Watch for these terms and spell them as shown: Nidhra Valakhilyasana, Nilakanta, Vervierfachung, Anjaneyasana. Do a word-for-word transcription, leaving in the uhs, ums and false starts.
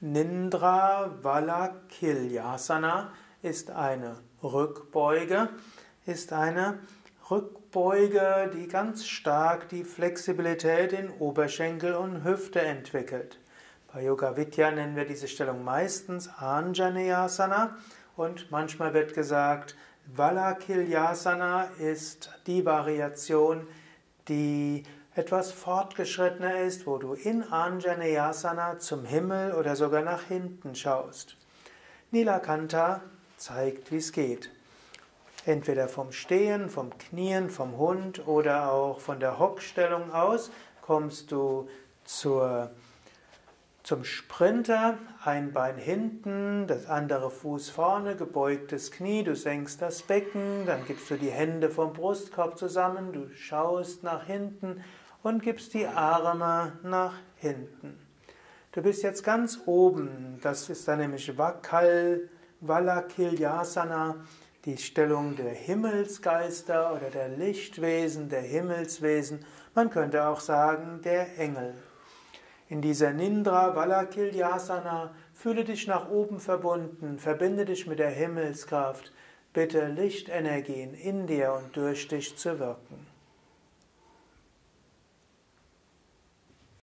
Nidhra Valakhilyasana ist eine Rückbeuge, ist eine Rückbeuge, die ganz stark die Flexibilität in Oberschenkel und Hüfte entwickelt. Bei Yoga Vidya nennen wir diese Stellung meistens Anjaneyasana und manchmal wird gesagt, Valakhilyasana ist die Variation, die etwas fortgeschrittener ist, wo du in Anjaneyasana zum Himmel oder sogar nach hinten schaust. Nilakanta zeigt, wie es geht. Entweder vom Stehen, vom Knien, vom Hund oder auch von der Hockstellung aus kommst du zur, zum Sprinter, ein Bein hinten, das andere Fuß vorne, gebeugtes Knie, du senkst das Becken, dann gibst du die Hände vom Brustkorb zusammen, du schaust nach hinten und gibst die Arme nach hinten. Du bist jetzt ganz oben, das ist dann nämlich Valakhilyasana, die Stellung der Himmelsgeister oder der Lichtwesen, der Himmelswesen, man könnte auch sagen, der Engel. In dieser Nidhra Valakhilyasana fühle dich nach oben verbunden, verbinde dich mit der Himmelskraft, bitte Lichtenergien in dir und durch dich zu wirken.